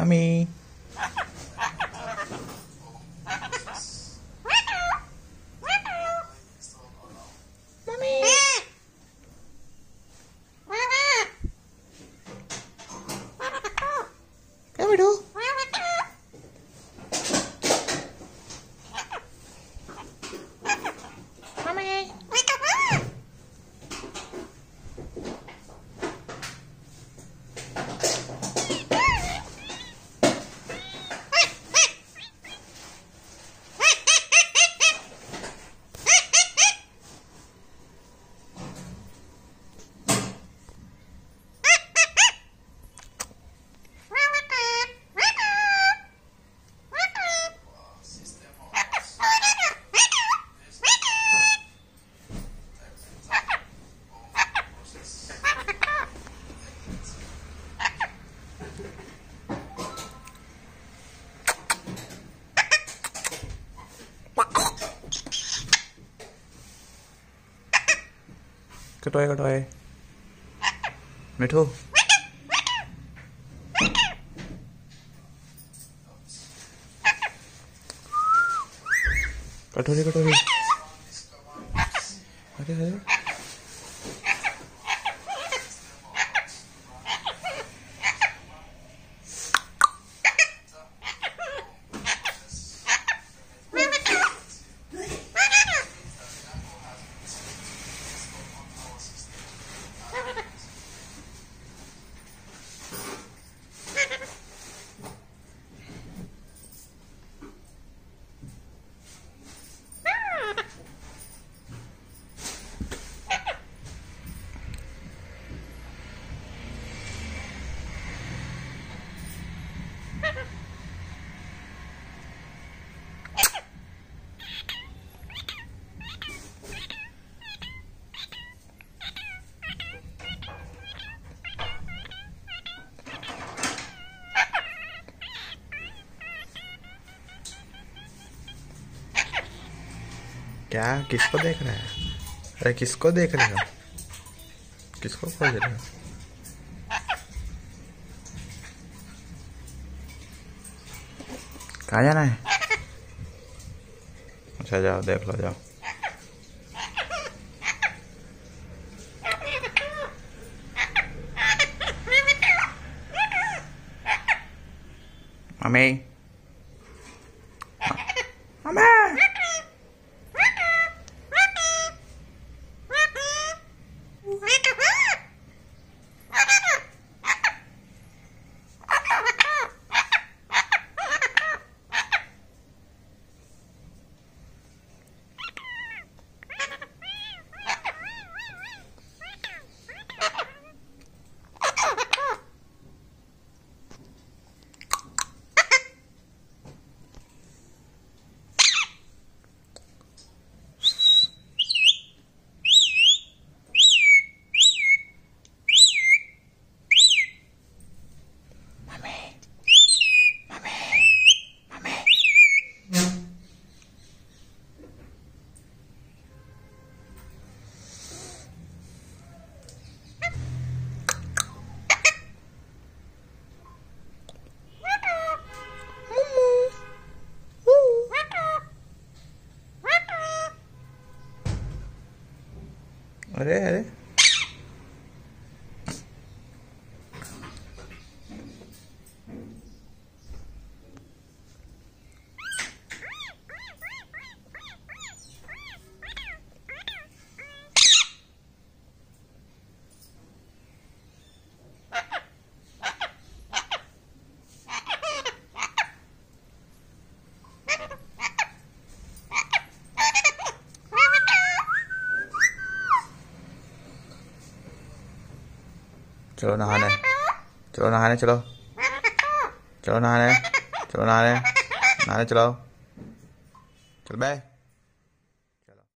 Amém. Cái toy mày thua cái toy đi thế क्या किसको देख रहा है अरे किसको देख रहे हो किसको खोज रहे हो कहाँ जाना है अच्छा जाओ देख लो जाओ मम्मी अरे अरे चलो नहाने चलो बे।